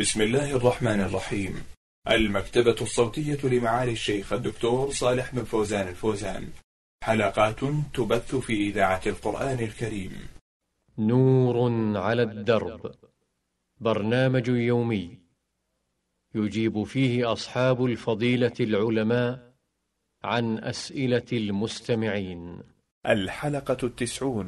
بسم الله الرحمن الرحيم. المكتبة الصوتية لمعالي الشيخ الدكتور صالح بن فوزان الفوزان، حلقات تبث في إذاعة القرآن الكريم. نور على الدرب، برنامج يومي يجيب فيه أصحاب الفضيلة العلماء عن أسئلة المستمعين. الحلقة 90.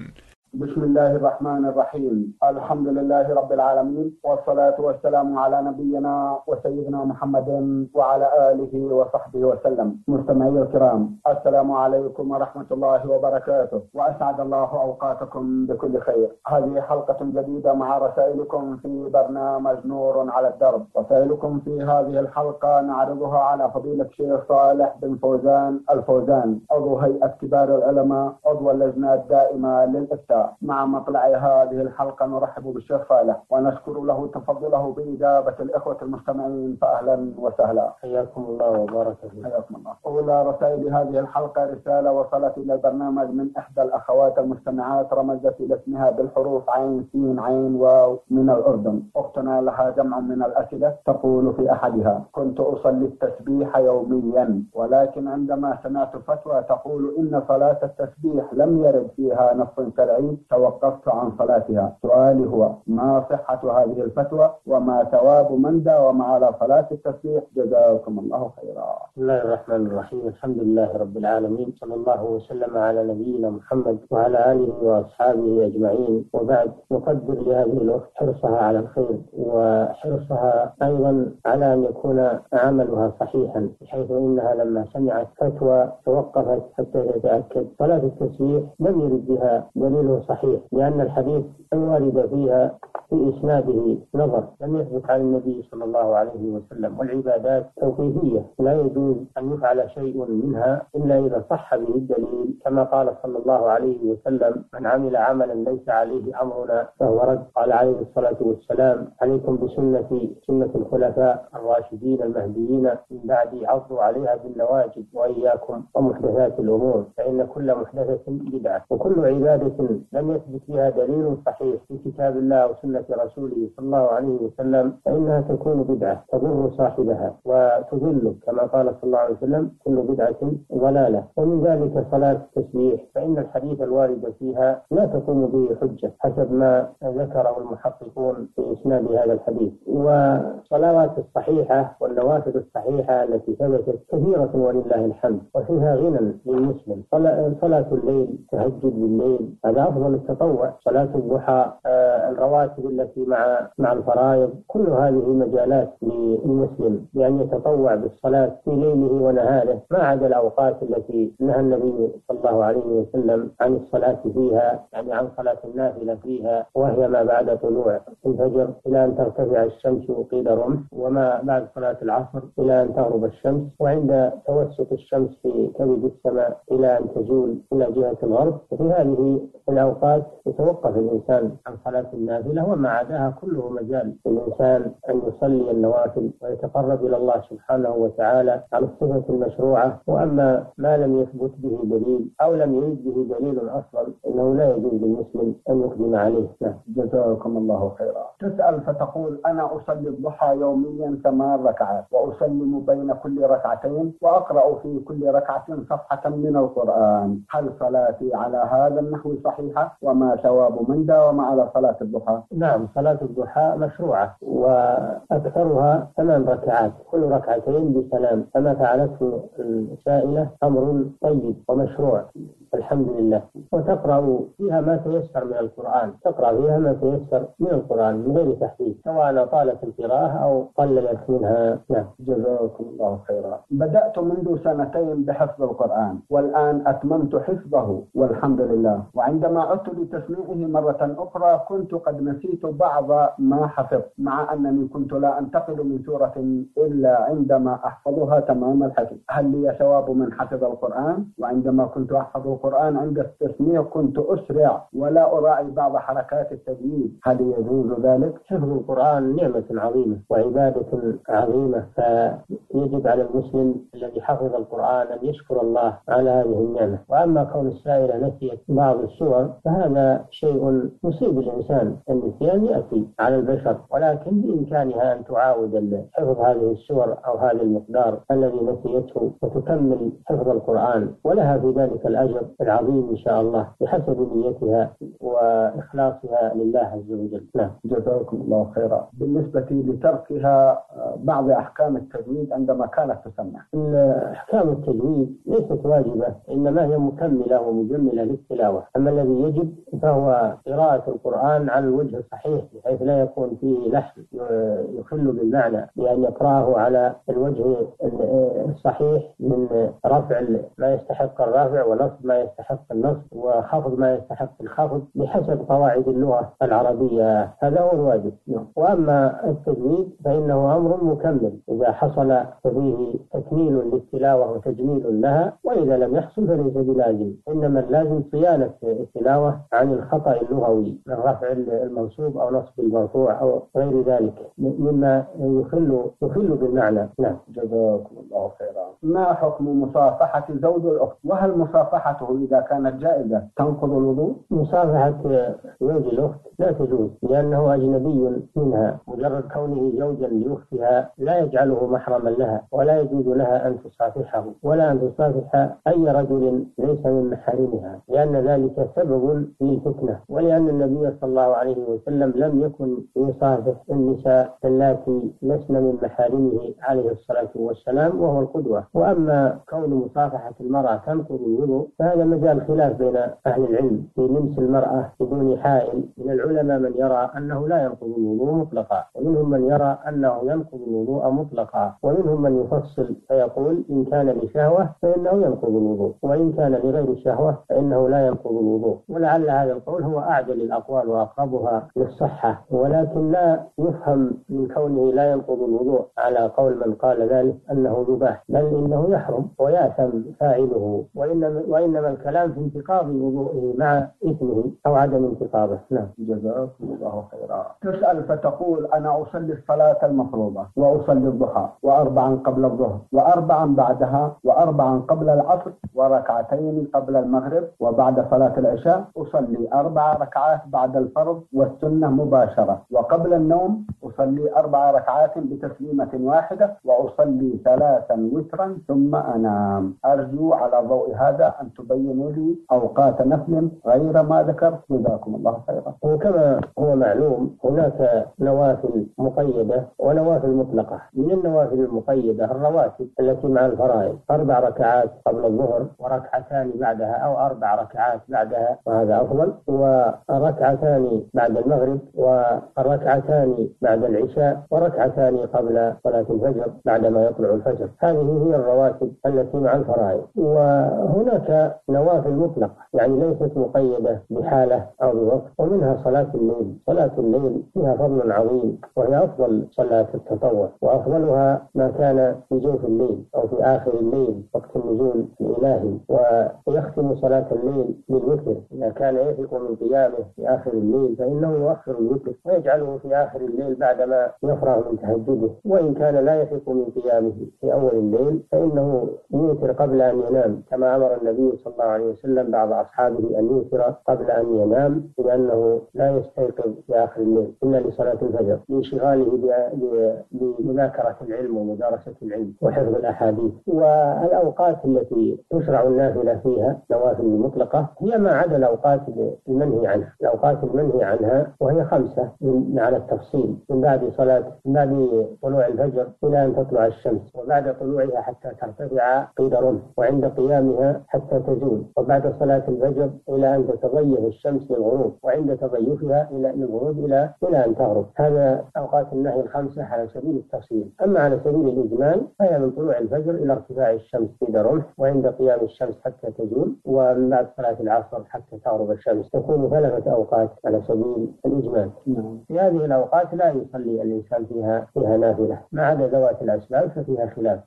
بسم الله الرحمن الرحيم. الحمد لله رب العالمين، والصلاة والسلام على نبينا وسيدنا محمد وعلى آله وصحبه وسلم. مستمعي الكرام، السلام عليكم ورحمة الله وبركاته، وأسعد الله أوقاتكم بكل خير. هذه حلقة جديدة مع رسائلكم في برنامج نور على الدرب. رسائلكم في هذه الحلقة نعرضها على فضيلة الشيخ صالح بن فوزان الفوزان، عضو هيئة كبار العلماء، عضو اللجنة الدائمة للإفتاء. مع مطلع هذه الحلقة نرحب بالشيخ صالح ونشكر له تفضله بإجابة الإخوة المستمعين، فأهلا وسهلا. حياكم الله وبارك فيكم. حياكم الله. أولى رسائل هذه الحلقة رسالة وصلت إلى البرنامج من إحدى الأخوات المستمعات، رمزت إلى اسمها بالحروف عين سين عين واو، من الأردن. أختنا لها جمع من الأسئلة. تقول في أحدها: كنت أصلي التسبيح يوميا، ولكن عندما سمعت فتوى تقول إن صلاة التسبيح لم يرد فيها نص شرعي، توقفت عن صلاتها. سؤالي هو: ما صحة هذه الفتوى، وما ثواب من داوم على صلاة التسبيح؟ جزاكم الله خيرا. بسم الله الرحمن الرحيم. الحمد لله رب العالمين، صلى الله وسلم على نبينا محمد وعلى آله وأصحابه أجمعين، وبعد. نقدر لهذه الأخت حرصها على الخير، وحرصها أيضا على أن يكون عملها صحيحا، بحيث إنها لما سمعت فتوى توقفت حتى تتأكد. صلاة التسبيح لم يرد بها دليل صحيح، لأن الحديث الوارد فيها في إسناده نظر، لم يثبت عن النبي صلى الله عليه وسلم. والعبادات توقيفية، لا يجوز أن يفعل شيء منها إلا إذا صح به الدليل، كما قال صلى الله عليه وسلم: من عمل عملا ليس عليه أمرنا فهو رد. قال عليه الصلاة والسلام: عليكم بسنتي، سنة الخلفاء الراشدين المهديين من بعدي، عضوا عليها بالنواجذ، وإياكم ومحدثات الأمور، فإن كل محدثة بدعة. وكل عبادة لم يثبت فيها دليل صحيح في كتاب الله وسنة رسوله صلى الله عليه وسلم فإنها تكون بدعة تضر صاحبها وتضله، كما قال صلى الله عليه وسلم: كل بدعة ضلالة. ومن ذلك صلاة التسبيح، فإن الحديث الوارد فيها لا تقوم به حجة، حسب ما ذكره المحققون في إسناد هذا الحديث. والصلوات الصحيحة والنوافل الصحيحة التي ثبتت كثيرة ولله الحمد، وفيها غنى للمسلم. صلاة الليل، تهجد بالليل، هذا أفضل التطوع. صلاة الضحى، الرواتب التي مع الفرائض، كل هذه مجالات للمسلم بأن يتطوع بالصلاة في ليله ونهاره، ما عدا الأوقات التي نهى النبي صلى الله عليه وسلم عن الصلاة فيها، يعني عن صلاة النافلة فيها، وهي ما بعد طلوع الفجر إلى أن ترتفع الشمس قيد رمح، وما بعد صلاة العصر إلى أن تغرب الشمس، وعند توسط الشمس في كبد السماء إلى أن تزول إلى جهة الغرب. وفي هذه الأوقات يتوقف الإنسان عن صلاة النافلة، وما عداها كله مجال للإنسان أن يصلي النوافل ويتقرب إلى الله سبحانه وتعالى على الصفة المشروعة. وأما ما لم يثبت به دليل أو لم يرد به دليل أصلا، إنه لا يجوز للمسلم أن يقدم عليه. جزاكم الله خيرا. تسأل فتقول: أنا أصلي الضحى يوميا 8 ركعات، وأسلم بين كل ركعتين، وأقرأ في كل ركعة صفحة من القرآن، هل صلاتي على هذا النحو صحيحة، وما ثواب من داوم على صلاة الضحى؟ نعم، صلاة الضحى مشروعة، وأكثرها 8 ركعات، كل ركعتين بسلام، كما فعلته السائلة، أمر طيب ومشروع، الحمد لله. وتقرأ فيها ما تيسر من القرآن، تقرأ فيها ما تيسر من القرآن من غير تحديد، سواء طالت القراءة أو قللت منها. نعم، جزاكم الله خيرا. بدأت منذ 2 سنتين بحفظ القرآن، والآن أتممت حفظه والحمد لله، وعندما عدت لتسميعه مرة أخرى كنت قد نسيت بعض ما حفظت، مع أنني كنت لا أنتقل من سورة إلا عندما أحفظها تمام الحفظ. هل لي ثواب من حفظ القرآن؟ وعندما كنت أحفظ القرآن عند التسميع كنت أسرع ولا أراعي بعض حركات التجويد، هل يجوز ذلك؟ حفظ القرآن نعمة عظيمة وعبادة عظيمة، فيجب على المسلم الذي حفظ القرآن أن يشكر الله على هذه النعمة. وأما كون السائلة نسيت بعض السور، فهذا شيء يصيب الإنسان، النسيان يأتي على البشر، ولكن بإمكانها أن تعاود حفظ هذه السور أو هذا المقدار الذي نسيته وتكمل حفظ القرآن، ولها في ذلك الأجر العظيم إن شاء الله بحسب نيتها وإخلاصها لله عز وجل. نعم، جزاكم الله خيرا. بالنسبة لتركها بعض أحكام التجويد عندما كانت تسمع، أحكام التجويد ليست واجبة، إنما هي مكملة ومجملة للتلاوة، أما الذي يجب فهو قراءة القرآن على الوجه الصحيح بحيث لا يكون فيه لحن يخل بالمعنى، لأن يقرأه على الوجه الصحيح من رفع ما يستحق الرفع ونصب ما يستحق النصب وخفض ما يستحق الخفض بحسب قواعد اللغة العربية، هذا هو الواجب. وأما التجويد فإنه أمر مكمل إذا حصل فيه تكميل للتلاوة وتجميل لها، وإذا لم يحصل فليس بلازم، إنما اللازم صيانة التلاوة عن الخطأ اللغوي من رفع المنصوب أو نصب المرفوع أو غير ذلك مما يخل بالمعنى. نعم، جزاكم الله خيرا. ما حكم مصافحة زوج الأخت، وهل مصافحته إذا كانت جائزة تنقض الوضوء؟ مصافحة زوج الأخت لا تجوز، لأنه أجنبي منها، مجرد كونه زوجا لأختها لا يجعله محرما لها، ولا يجوز لها أن تصافحه ولا أن تصافح أي رجل ليس من محارمها، لأن ذلك سبب للفتنة، ولأن النبي صلى الله عليه وسلم لم يكن يصافح النساء التي لسن من محارمه عليه الصلاة والسلام وهو القدوة. وأما كون مصافحة المرأة تنقض الوضوء فهذا مجال خلاف بين أهل العلم في لمس المرأة بدون حائل، من العلماء من يرى أنه لا ينقض الوضوء مطلقا، ومنهم من يرى أنه ينقض الوضوء مطلقا، ومنهم من يفصل فيقول إن كان لشهوة فإنه ينقض الوضوء، وإن كان لغير شهوة فإنه لا ينقض الوضوء. ولعل هذا القول هو أعدل الأقوال وأقربها للصحة، ولكن لا يفهم من كونه لا ينقض الوضوء على قول من قال ذلك أنه يباح، بل إنه يحرم ويأثم فاعله، وإنما الكلام في انتقاض وضوءه مع إثمه أو عدم انتقاضه. نعم، جزاكم الله خيرا. تسأل فتقول أنا أصلي الصلاة المفروضة وأصلي الضحى وأربعا قبل الظهر وأربعا بعدها وأربعا قبل العصر وركعتين قبل المغرب، وبعد صلاة العشاء أصلي 4 ركعات بعد الفرض والسنة مباشرة، وقبل النوم أصلي 4 ركعات بتسليمة واحدة، وأصلي 3 وترا ثم أنام. أرجو على ضوء هذا أن تبينوا لي أوقات نفل غير ما ذكرت، جزاكم الله خيرا. وكما هو معلوم هناك نوافل مقيدة ونوافل مطلقة. من النوافل المقيدة الرواتب التي مع الفرائض، 4 ركعات قبل الظهر وركعتان بعدها أو 4 ركعات بعدها وهذا أفضل، وركعتان بعد المغرب وركعتان بعد العشاء وركعتان قبل صلاة الفجر بعدما يطلع الفجر، هذه هي الرواتب التي مع الفرائض. وهناك نوافل مطلقة يعني ليست مقيدة بحالة أو بوقت، ومنها صلاة الليل. صلاة الليل فيها فضل عظيم وهي أفضل صلاة التطوع، وأفضلها ما كان في جوف الليل أو في آخر الليل وقت النزول الإلهي، ويختم صلاة الليل بالوتر، إذا كان يفيق من قيامه في آخر الليل فإنه يؤخر الوتر ويجعله في آخر الليل بعدما يفرغ من تهجده، وإن كان لا يفيق من قيامه في أول الليل فإنه يوتر قبل أن ينام، كما أمر النبي صلى الله عليه وسلم بعض أصحابه أن يوتر قبل أن ينام لأنه لا يستيقظ في آخر الليل إلا لصلاة الفجر لانشغاله بمذاكرة العلم ومدارسة العلم وحفظ الأحاديث. والأوقات التي تشرع النافلة فيها نوافل مطلقة هي ما عدا الأوقات المنهي عنها. الأوقات المنهي عنها وهي 5 على التفصيل، من بعد صلاة طلوع الفجر إلى أن تطلع الشمس، وبعد طلوعها حتى ترتفع قيد رمح، وعند قيامها حتى تزول، وبعد صلاة الفجر إلى أن تتغير الشمس للغروب، وعند تغيرها إلى الغروب إلى أن تغرب. هذا أوقات النهي 5 على سبيل التفصيل. أما على سبيل الإجمال فهي من طلوع الفجر إلى ارتفاع الشمس قيد رمح، وعند قيام الشمس حتى تزول، ومن بعد صلاة العصر حتى تغرب الشمس، تكون 3 أوقات على سبيل الإجمال. في هذه الأوقات لا يصلي الإنسان فيها نافلة، ما عدا ذوات الأسباب ففيها خلاف.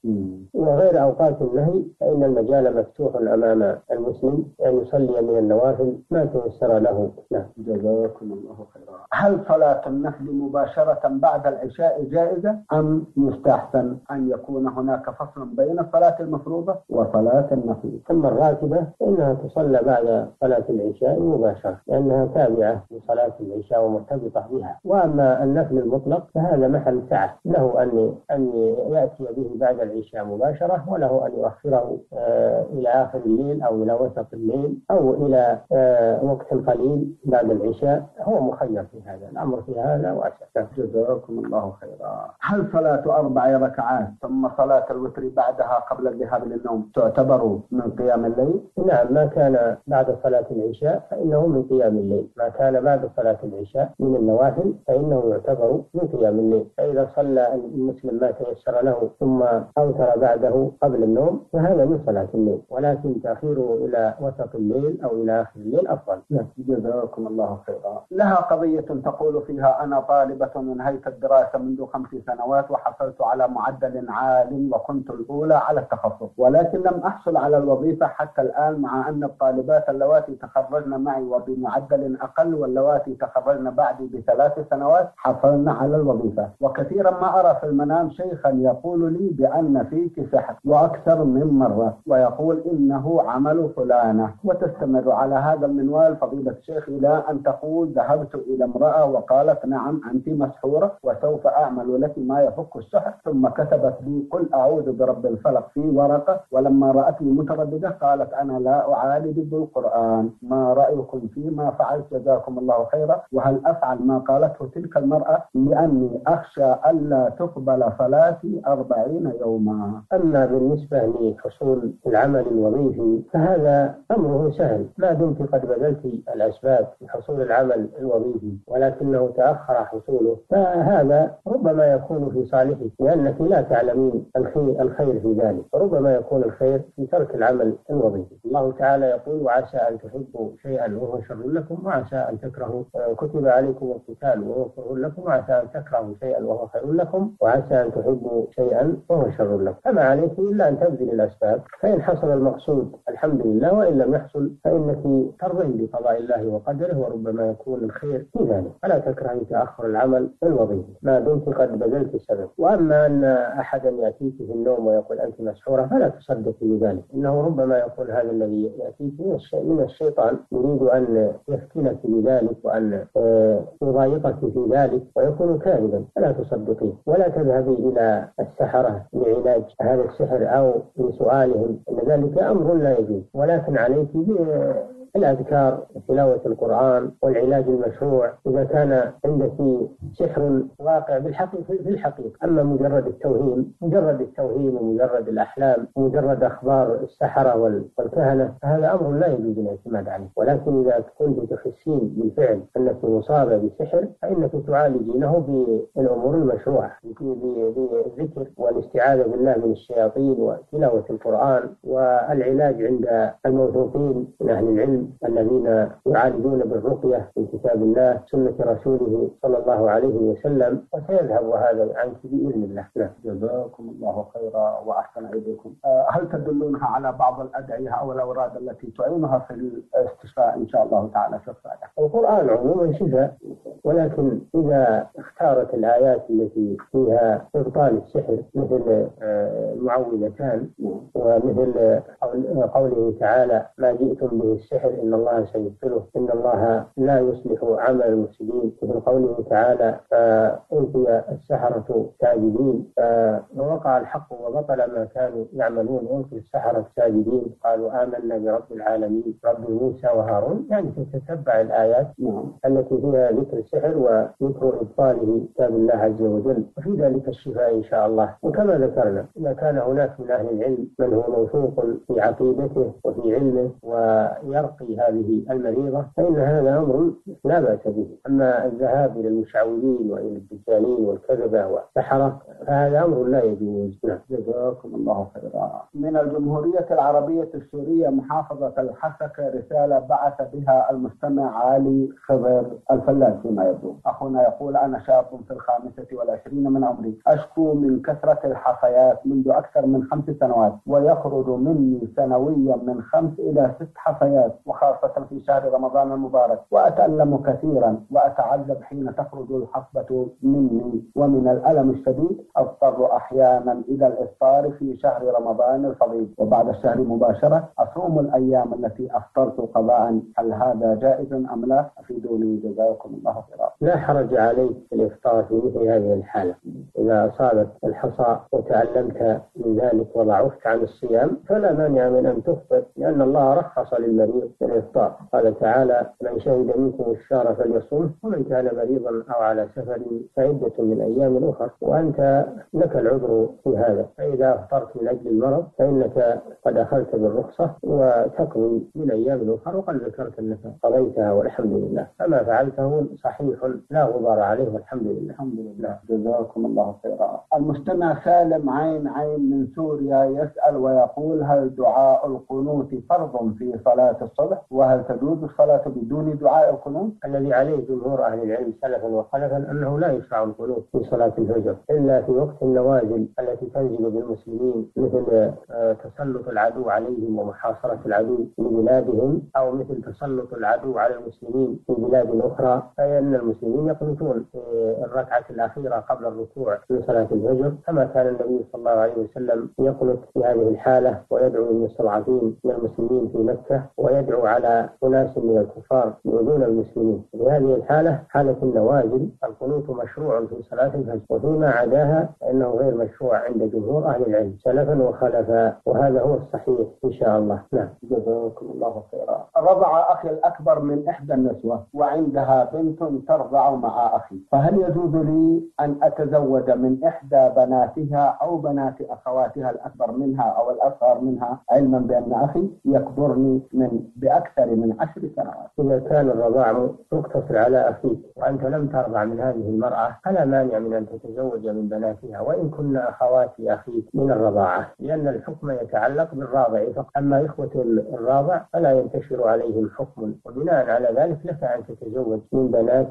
وغير أوقات النهي فإن المجال مفتوح أمام المسلم أن يصلي من النوافل ما تيسر له. نعم. جزاكم الله خيرا. هل صلاة النهي مباشرة بعد العشاء جائزة أم مستحسن أن يكون هناك فصل بين الصلاة المفروضة وصلاة النفل؟ أما الراتبة فإنها تصلى بعد صلاة العشاء مباشرة لأنها تابعة لصلاة العشاء ومرتبطة بها، وأما النفل المطلق فهذا محل سعة له أن يأتي به بعد العشاء مباشرة، وله أن يؤخره إلى آخر الليل أو إلى وسط الليل أو إلى وقت قليل بعد العشاء، هو مخير في هذا الأمر في هذا وأسأل. جزاكم الله خيرا. هل صلاة 4 ركعات ثم صلاة الوتر بعدها قبل الذهاب للنوم تعتبر من قيام الليل؟ نعم، ما كان بعد صلاة العشاء فإنه من قيام الليل، ما كان بعد صلاة العشاء من النوافل فإنه يعتبر من قيام الليل، فإذا صلى المسلم ما تيسر له ثم أوتر بعده قبل النوم فهذا من صلاة الليل، ولكن تأخيره إلى وسط الليل أو إلى آخر الليل أفضل. جزاكم الله خيرا. لها قضية تقول فيها: أنا طالبة انهيت الدراسة منذ 5 سنوات وحصلت على معدل عال وكنت الأولى على التخصص، ولكن لم أحصل على الوظيفة حتى الآن، مع أن الطالبات اللواتي تخرجن معي وبمعدل أقل واللواتي تخرجن بعدي ب3 سنوات حصلن على الوظيفة، وكثيرا ما أرى في المنام شيخا يقول لي بأن فيك سحر وأكثر من مرة، ويقول إنه عمل فلانة، وتستمر على هذا المنوال فضيلة الشيخ إلى أن تقول: ذهبت إلى امرأة وقالت نعم أنت مسحورة وسوف أعمل لك ما يفك السحر، ثم كتبت لي قل أعوذ برب الفلق في ورقة، ولما رأتني مترددة قالت: أنا لا أعالج بالقرآن، ما رأيكم فيما فعلت جزاكم الله خيرا، وهل أفعل ما قالته تلك المرأة لأني أخشى ألا تقبل صلاتي 40 يوما؟ أما بالنسبة لحصول العمل الوظيفي فهذا أمره سهل ما دمت قد بذلت الأسباب لحصول العمل الوظيفي ولكنه تأخر حصوله، فهذا ربما يكون في صالحك لأنك لا تعلمين الخير في ذلك، ربما يكون الخير في ترك العمل الوظيفي. الله تعالى يقول: وعسى أن تحبوا شيئا وهو شر لكم وعسى أن تكرهوا، كتب عليكم القتال وهو شر لكم وعسى أن تكرهوا شيئا وهو خير لكم وعسى أن تحبوا شيئا وهو شر لكم، فما عليك إلا أن تبذل الأسباب، فإن حصل المقصود الحمد لله، وإن لم يحصل فإنك ترضي بقضاء الله وقدره، وربما يكون الخير في ذلك، فلا تكرهي تأخر العمل الوظيفي ما دمت قد بذلت السبب. وأما أن أحدا يأتيك في النوم ويقول أنت مسحورة فلا تصدقي بذلك، إنه ربما يقول هذا الذي يأتيك من الشيطان يريد أن يفتنك بذلك وأن يضايقك في ذلك ويكون كاذبا، فلا تصدقي ولا تذهبي إلى السحرة لعلاج هذا السحر أو لسؤالهم، إن ذلك أمر لا يجوز، ولكن عليك الأذكار وتلاوة القرآن والعلاج المشروع إذا كان عندك سحر واقع في الحقيقة. أما مجرد التوهيم ومجرد الأحلام ومجرد أخبار السحرة والكهنة هذا أمر لا يجوز الاعتماد عليه، ولكن إذا كنت تحسين بالفعل أنك مصابة بسحر فإنك تعالجينه بالأمور المشروعة، بالذكر والاستعاذة بالله من الشياطين وتلاوة القرآن والعلاج عند الموثوقين من أهل العلم الذين يعالجون بالرقية في كتاب الله سنة رسوله صلى الله عليه وسلم، وسيذهب هذا عنك بإذن الله. جزاكم الله خيرا وأحسن إليكم. هل تدلونها على بعض الأدعية أو الأوراد التي تعينها في الاستشفاء إن شاء الله تعالى شفاء؟ القرآن عموما شفاء، ولكن إذا اختارت الآيات التي فيها إبطال السحر مثل معوذتان ومثل قوله تعالى: ما جئتم به السحر إن الله سيبطله إن الله لا يصلح عمل المفسدين، وفي قوله تعالى: فألقي السحرة ساجدين، ووقع الحق وبطل ما كانوا يعملون ألقي السحرة ساجدين قالوا آمنا برب العالمين رب موسى وهارون، يعني تتبع الآيات التي فيها ذكر السحر وذكر إبطاله كتاب الله عز وجل، وفي ذلك الشفاء إن شاء الله. وكما ذكرنا إذا كان هناك من أهل العلم من هو موثوق في عقيدته وفي علمه ويرى في هذه المريضة فإن هذا أمر لا بأس به، أما الذهاب إلى المشعوذين وإلى الدجالين والكذبة والسحرة فهذا أمر لا يجوز. جزاكم الله خيرا. من الجمهورية العربية السورية محافظة الحسكه رسالة بعث بها المستمع علي خبر الفلاح فيما يبدو. أخونا يقول: أنا شاب في الخامسة والعشرين من عمري، أشكو من كثرة الحصيات منذ أكثر من 5 سنوات، ويخرج مني سنويا من 5 إلى 6 حصيات، وخاصة في شهر رمضان المبارك، وأتألم كثيرا وأتعذب حين تخرج الحصبة مني، ومن الألم الشديد أضطر أحيانا إلى الإفطار في شهر رمضان الفضيل، وبعد الشهر مباشرة أصوم الأيام التي أفطرت قضاء. هل هذا جائز أم لا؟ أفيدوني جزاكم الله خيرا. لا حرج عليك في الإفطار في مثل هذه الحالة، إذا أصابت الحصى وتعلمت من ذلك وضعفت عن الصيام فلا مانع من أن تفطر، لأن الله رخص للمريض في الإفطار، قال تعالى: من شهد منكم الشهر فليصوم، ومن كان مريضا أو على سفر فعدة من أيام أخرى، وأنت لك العذر في هذا، فإذا أفطرت من أجل المرض فإنك قد أخذت بالرخصة وتقضي من أيام أخرى، وقد ذكرت أنك قضيتها والحمد لله، فما فعلته صحيح لا غبار عليه والحمد لله. الحمد لله جزاكم الله خيرا. المستمع سالم عين من سوريا يسأل ويقول: هل دعاء القنوت فرض في صلاة الصبح؟ وهل تجوز الصلاة بدون دعاء القنوت؟ الذي عليه جمهور أهل العلم سلفا وخلفا أنه لا يشرع القنوت في صلاة الفجر إلا في وقت النوازل التي تنزل بالمسلمين، مثل تسلط العدو عليهم ومحاصرة العدو في بلادهم، أو مثل تسلط العدو على المسلمين في بلاد أخرى، فإن المسلمين يقنطون في الركعة الأخيرة قبل الركوع في صلاة الفجر، كما كان النبي صلى الله عليه وسلم يقنط في هذه الحالة ويدعو للمستضعفين من المسلمين في مكة، ويدعو على أناس من الكفار دون المسلمين. في هذه الحالة، حالة النوازل، القنوت مشروع في صلاة الفجر، وفيما عداها فإنه غير مشروع عند جمهور أهل العلم سلفا وخلفا، وهذا هو الصحيح إن شاء الله. نعم جزاكم الله خيرا. رضع أخي الأكبر من إحدى النسوة وعندها بنت ترضع مع أخي، فهل يجوز لي أن أتزوج من إحدى بناتها أو بنات أخواتها الأكبر منها أو الأصغر منها، علما بأن أخي يكبرني بأكثر من 10 سنوات؟ إذا كان الرضاع مقتصر على أخيك وأنت لم ترضع من هذه المرأة، فلا مانع من أن تتزوج من بناتها وإن كن أخوات أخيك من الرضاعة، لأن الحكم يتعلق بالراضع فقط، أما إخوة الراضع فلا ينتشر عليهم حكم، وبناء على ذلك لك أن تتزوج من بنات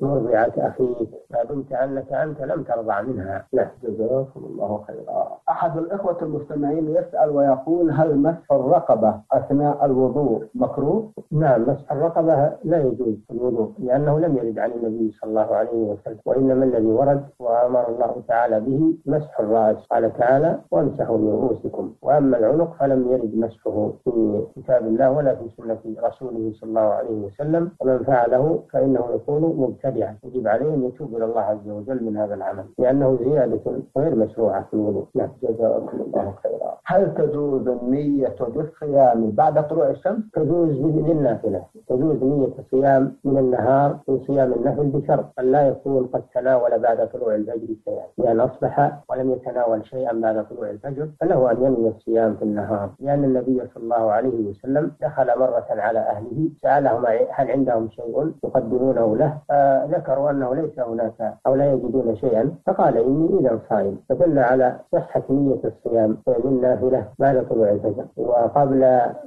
مرضعة أخيك ما دمت أنك أنت لم ترضع منها. لا جزاكم الله خيرا. أحد الإخوة المستمعين يسأل ويقول: هل مسح الرقبة أثناء الوضوء مكروه؟ نعم، مسح الرقبة لا يجوز في الوضوء، لأنه لم يرد عن النبي صلى الله عليه وسلم، وإنما الذي ورد وأمر الله تعالى به مسح الرأس، قال تعالى: وامسحوا برؤوسكم، وأما العنق فلم يرد مسحه في كتاب الله ولا في سنة رسوله صلى الله عليه وسلم، ومن فعله فإنه يكون مبتدعا يجب عليه أن يتوب إلى الله عز وجل من هذا العمل، لأنه زيادة غير مشروعة في الوضوء. نعم جزاكم الله خيرا. هل تجوز النية بالصيام بعد طلوع الشمس؟ تجوز بإذن النافلة، تجوز نية الصيام من النهار في صيام النفل بشرط أن لا يكون قد تناول بعد طلوع الفجر شيئا، لأن أصبح ولم يتناول شيئا بعد طلوع الفجر فله أن ينوي الصيام في النهار، لأن النبي صلى الله عليه وسلم دخل مرة على أهله سألهم هل عندهم شيء يقدمونه له، ذكروا أنه ليس هناك أو لا يجدون شيئا، فقال: إني إذا صائم، فدل على صحة نية الصيام للنافلة بعد طلوع الفجر وقبل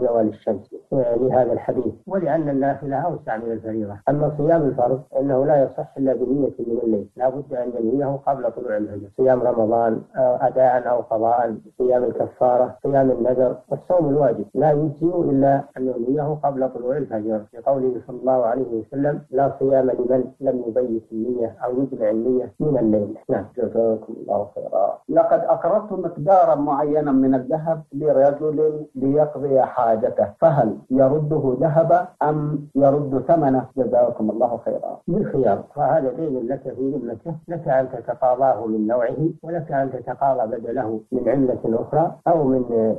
زوال الشمس لهذا الحديث، ولأن النافلة أوسع من الفريضة، أما صيام الفرض إنه لا يصح إلا بنية من الليل، لا بد أن ينويه قبل طلوع الفجر، صيام رمضان أداء أو قضاء، صيام الكفارة، صيام النذر، الصوم الواجب لا يجزي إلا أن ينويه قبل طلوع الفجر، لقوله صلى الله عليه وسلم: لا صيام لمن لم يبيت النية أو يجمع النية من الليل. نعم جزاكم الله خيرا. لقد أقرضت مقدارا معينا من الذهب لرجل ليقضي حاجته، فهل يرده ذهبا أم يرد ثمنه؟ جزاكم الله خيرا. بالخيار، فهذا دين لك في ذمته، لك أن تتقاضاه من نوعه، ولك أن تتقاضى بدله من عملة أخرى أو من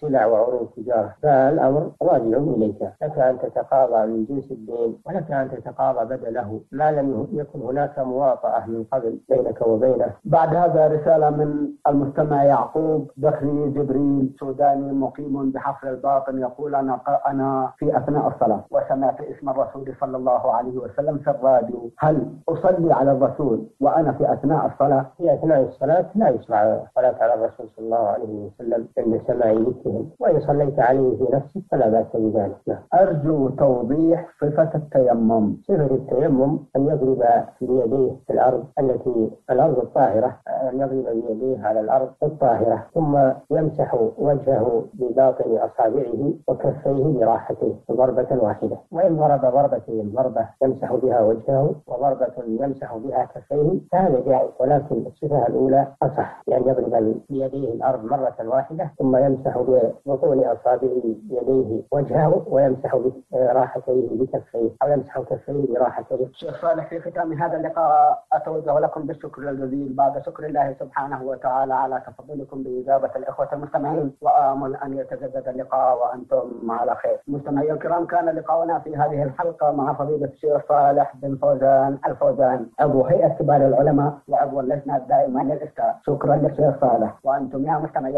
سلع وعروض تجارة، فالأمر راجع إليك، لك أن تتقاضى من جنس الدين، ولك أن تتقاضى بدله ما لم يكن هناك مواطأة من قبل بينك وبينه. بعد هذا رسالة من المستمع يعقوب دخلي جبريل، سوداني مقيم بحفر الباطن، يقول: أنا في أثناء الصلاة وسمعت اسم الرسول صلى الله عليه وسلم في الراديو، هل أصلي على الرسول وأنا أنها في أثناء الصلاة، في أثناء الصلاة لا يشرع صلاة على الرسول صلى الله عليه وسلم عند سماع ذكرهم، وإن صليت عليه في نفسك فلا بأس بذلك. أرجو توضيح صفة التيمم. صفة التيمم أن يضرب بيديه في الأرض التي الأرض الطاهرة، أن يضرب بيديه على الأرض الطاهرة، ثم يمسح وجهه بباطن أصابعه وكفيه براحته ضربة واحدة، وإن ضرب ضربتين، ضربة يمسح بها وجهه وضربة يمسح بها كفيه فهذا جائز، ولكن الصفة الأولى أصح، لأن يضرب بيديه الأرض مرة واحدة ثم يمسح ببطون أصابعه يديه وجهه ويمسح براحتيه بكفيه أو يمسح كفيه براحته. شيخ صالح، في ختام هذا اللقاء أتوجه لكم بالشكر الجزيل بعد شكر الله سبحانه وتعالى على تفضلكم بإجابة الإخوة المستمعين، وآمل أن يتجدد اللقاء وأنتم على خير. مستمعي الكرام، كان لقاؤنا في هذه الحلقة مع فضيلة الشيخ صالح بن فوزان الفوزان عضو هيئة كبار العلماء وعضو اللجنة الدائمة للإفتاء. شكرا للشيخ صالح، وأنتم يا مستمعي